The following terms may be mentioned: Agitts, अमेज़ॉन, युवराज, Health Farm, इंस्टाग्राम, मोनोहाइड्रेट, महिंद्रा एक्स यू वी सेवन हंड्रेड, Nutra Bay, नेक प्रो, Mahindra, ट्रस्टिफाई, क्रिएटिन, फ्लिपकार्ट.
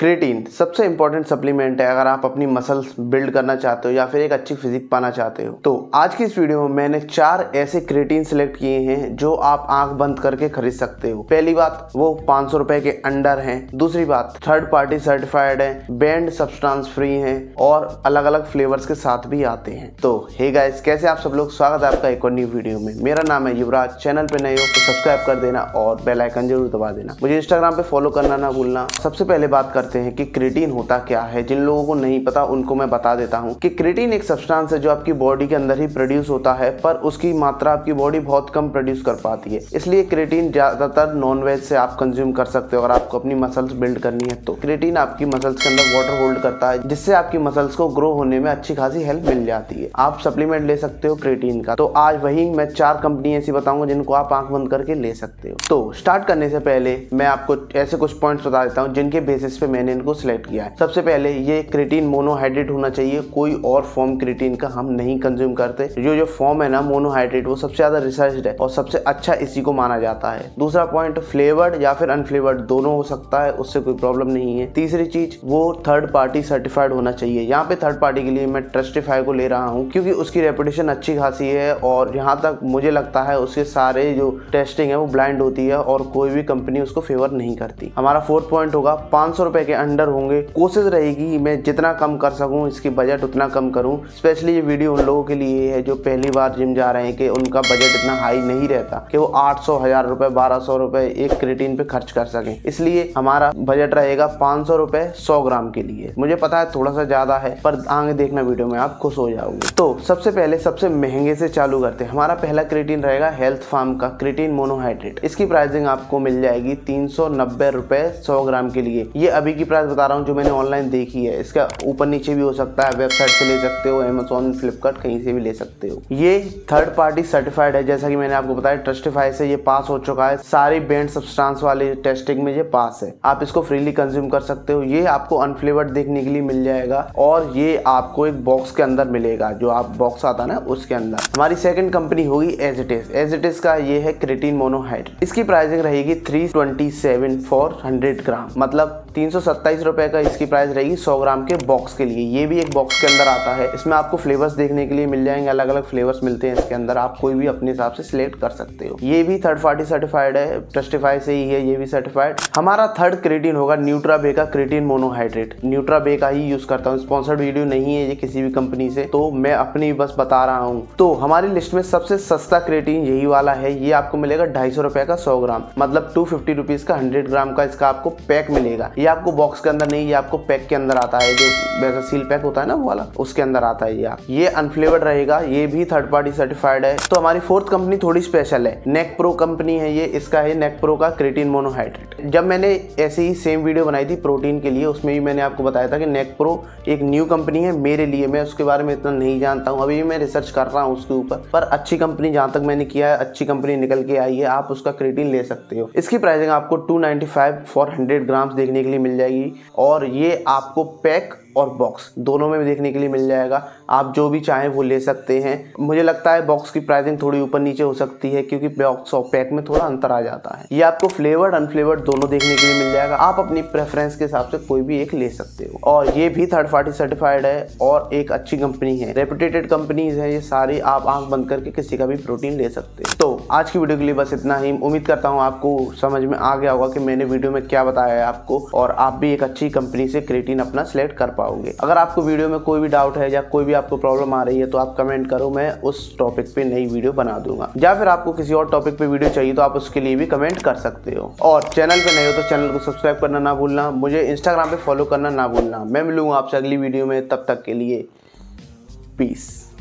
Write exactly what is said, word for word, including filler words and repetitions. क्रिएटिन सबसे important supplement है अगर आप अपनी मसल्स बिल्ड करना चाहते हो या फिर एक अच्छी फिजिक पाना चाहते हो। तो आज की इस वीडियो में मैंने चार ऐसे क्रिएटिन सिलेक्ट किए हैं जो आप आंख बंद करके खरीद सकते हो। पहली बात, वो पाँच सौ रुपए के अंडर हैं। दूसरी बात, थर्ड पार्टी सर्टिफाइड है, बैंड सब्सटेंस फ्री है और अलग अलग फ्लेवर्स के साथ भी आते हैं। तो हे गाइस, कैसे आप सब लोग, स्वागत है आपका एक और न्यू वीडियो में। मेरा नाम है युवराज, चैनल पे नए हो तो सब्सक्राइब कर देना और बेल आइकन जरूर दबा देना। मुझे इंस्टाग्राम पे फॉलो करना ना भूलना। सबसे पहले बात हैं कि क्रिएटिन होता क्या है। जिन लोगों को नहीं पता उनको मैं बता देता हूं कि क्रिएटिन एक सब्सटेंस है जो आपकी बॉडी के अंदर ही प्रोड्यूस होता है, पर उसकी मात्रा आपकी बॉडी बहुत कम प्रोड्यूस कर पाती है। इसलिए क्रिएटिन ज्यादातर नॉनवेज से आप कंज्यूम कर सकते हो अगर आपको अपनी मसल्स बिल्ड करनी है। तो क्रिएटिन आपकी मसल्स के अंदर वाटर होल्ड करता है, जिससे आपकी मसल्स को ग्रो होने में अच्छी खासी हेल्प मिल जाती है। आप सप्लीमेंट ले सकते हो क्रिएटिन का। तो आज वही मैं चार कंपनी ऐसी बताऊंगा जिनको आप आंख बंद करके ले सकते हो। तो स्टार्ट करने से पहले मैं आपको ऐसे कुछ पॉइंट्स बता देता हूँ जिनके बेसिस पे मैंने इनको सिलेक्ट किया है। सबसे पहले, ये क्रिएटिन मोनोहाइड्रेट होना चाहिए, कोई और फॉर्म क्रिएटिन का हम नहीं कंज्यूम करते। जो जो फॉर्म है ना मोनोहाइड्रेट, वो सबसे ज्यादा रिसर्च्ड है और सबसे अच्छा इसी को माना जाता है। दूसरा पॉइंट, फ्लेवर्ड या फिर अनफ्लेवर्ड दोनों हो सकता है, उससे कोई प्रॉब्लम नहीं है। तीसरी चीज, वो थर्ड पार्टी सर्टिफाइड होना चाहिए। यहाँ पे थर्ड पार्टी के लिए मैं ट्रस्टिफाई को ले रहा हूँ क्योंकि उसकी रेपुटेशन अच्छी खासी है और यहाँ तक मुझे लगता है उसके सारे जो टेस्टिंग है वो ब्लाइंड होती है और कोई भी कंपनी उसको फेवर नहीं करती। हमारा फोर्थ पॉइंट होगा, पाँच सौ रुपए के अंडर होंगे। कोशिश रहेगी मैं जितना कम कर सकूं इसकी बजट उतना कम करूं। स्पेशली ये वीडियो उन लोगों के लिए है जो पहली बार जिम जा रहे हैं कि उनका बजट इतना हाई नहीं रहता कि वो आठ सौ, हजार रुपए, बारह सौ रुपए एक क्रिएटिन पे खर्च कर सके। इसलिए हमारा बजट रहेगा पाँच सौ रुपए सौ ग्राम के लिए। मुझे पता है थोड़ा सा ज्यादा है, पर आगे देखना वीडियो में आप खुश हो जाओगे। तो सबसे पहले सबसे महंगे से चालू करते हैं। हमारा पहला क्रिएटिन रहेगा हेल्थ फार्म का क्रिएटिन मोनोहाइड्रेट। इसकी प्राइसिंग आपको मिल जाएगी तीन सौ नब्बे रुपए सौ ग्राम के लिए। ये अभी की प्राइस बता रहा हूँ जो मैंने ऑनलाइन देखी है। इसका ऊपर नीचे भी हो सकता है, वेबसाइट से ले सकते हो, अमेज़ॉन, फ्लिपकार्ट, कहीं से भी ले सकते हो। ये थर्ड पार्टी सर्टिफाइड है, जैसा कि मैंने आपको बताया ट्रस्टिफाई से ये पास हो चुका है। सारी बैंड सब्सटेंस वाले टेस्टिंग में ये पास है, आप इसको फ्रीली कंज्यूम कर सकते हो। ये आपको अनफ्लेवर्ड देखने के लिए मिल जाएगा और ये आपको एक बॉक्स के अंदर मिलेगा, जो आप बॉक्स आता है ना उसके अंदर। हमारी सेकेंड कंपनी होगी एजिटिस। एजिटिस का ये है क्रिएटिन मोनोहाइड्रेट। इसकी प्राइसिंग रहेगी three twenty seven for hundred gram, मतलब तीन सौ सत्ताईस रुपए का इसकी प्राइस रहेगी सौ ग्राम के बॉक्स के लिए। ये भी एक बॉक्स के अंदर आता है। इसमें आपको फ्लेवर्स देखने के लिए मिल जाएंगे, अलग अलग फ्लेवर्स मिलते हैं इसके अंदर, आप कोई भी अपने हिसाब से सिलेक्ट कर सकते हो। ये भी थर्ड पार्टी सर्टिफाइड है, ट्रस्टिफाई से ही है ये भी सर्टिफाइड। हमारा थर्ड क्रिएटिन होगा न्यूट्रा बे का क्रिएटिन मोनोहाइड्रेट। न्यूट्रा बे का ही यूज करता हूँ, स्पॉन्सर्ड वीडियो नहीं है ये किसी भी कंपनी से, तो मैं अपनी बस बता रहा हूँ। तो हमारी लिस्ट में सबसे सस्ता क्रिएटिन यही वाला है। ये आपको मिलेगा ढाई सौ रुपए का सौ ग्राम, मतलब टू फिफ्टी रुपीज का हंड्रेड ग्राम का इसका आपको पैक मिलेगा। ये आपको बॉक्स के अंदर नहीं, ये आपको पैक के अंदर आता है, जो वैसा सील पैक होता है ना वो वाला, उसके अंदर आता है ये। आप ये अनफ्लेवर्ड रहेगा, ये भी थर्ड पार्टी सर्टिफाइड है। तो हमारी फोर्थ कंपनी थोड़ी स्पेशल है, नेक प्रो कंपनी है ये। इसका है नेक प्रो का क्रिएटिन मोनोहाइड्रेट। जब मैंने ऐसे ही सेम वीडियो बनाई थी प्रोटीन के लिए, उसमें भी मैंने आपको बताया था कि नेक प्रो एक न्यू कंपनी है मेरे लिए, मैं उसके बारे में इतना नहीं जानता हूँ, अभी मैं रिसर्च कर रहा हूँ उसके ऊपर, पर अच्छी कंपनी जहाँ तक मैंने किया है अच्छी कंपनी निकल के आई है, आप उसका क्रिएटिन ले सकते हो। इसकी प्राइसिंग आपको two ninety five for hundred grams देखने के लिए मिल जाएगी और ये आपको पैक और बॉक्स दोनों में देखने के लिए मिल जाएगा। आप जो भी चाहें वो ले सकते हैं। मुझे लगता है बॉक्स की प्राइसिंग थोड़ी ऊपर नीचे हो सकती है क्योंकि बॉक्स और पैक में थोड़ा अंतर आ जाता है। ये आपको फ्लेवर्ड अनफ्लेवर्ड दोनों देखने के लिए मिल जाएगा, आप अपनी प्रेफरेंस के हिसाब से कोई भी एक ले सकते हो। और ये भी थर्ड पार्टी सर्टिफाइड है और एक अच्छी कंपनी है, रेपुटेटेड कंपनीज है ये सारी, आप आंख बंद करके किसी का भी प्रोटीन ले सकते हो। तो आज की वीडियो के लिए बस इतना ही। उम्मीद करता हूँ आपको समझ में आ गया होगा कि मैंने वीडियो में क्या बताया है आपको, और आप भी एक अच्छी कंपनी से क्रिएटिन अपना सिलेक्ट कर पाओ। अगर आपको वीडियो में कोई भी डाउट है या कोई भी आपको प्रॉब्लम आ रही है तो आप कमेंट करो, मैं उस टॉपिक पे नई वीडियो बना दूंगा। या फिर आपको किसी और टॉपिक पे वीडियो चाहिए तो आप उसके लिए भी कमेंट कर सकते हो। और चैनल पे नए हो तो चैनल को सब्सक्राइब करना ना भूलना, मुझे इंस्टाग्राम पे फॉलो करना ना भूलना। मैं मिलूंगा आपसे अगली वीडियो में, तब तक के लिए पीस।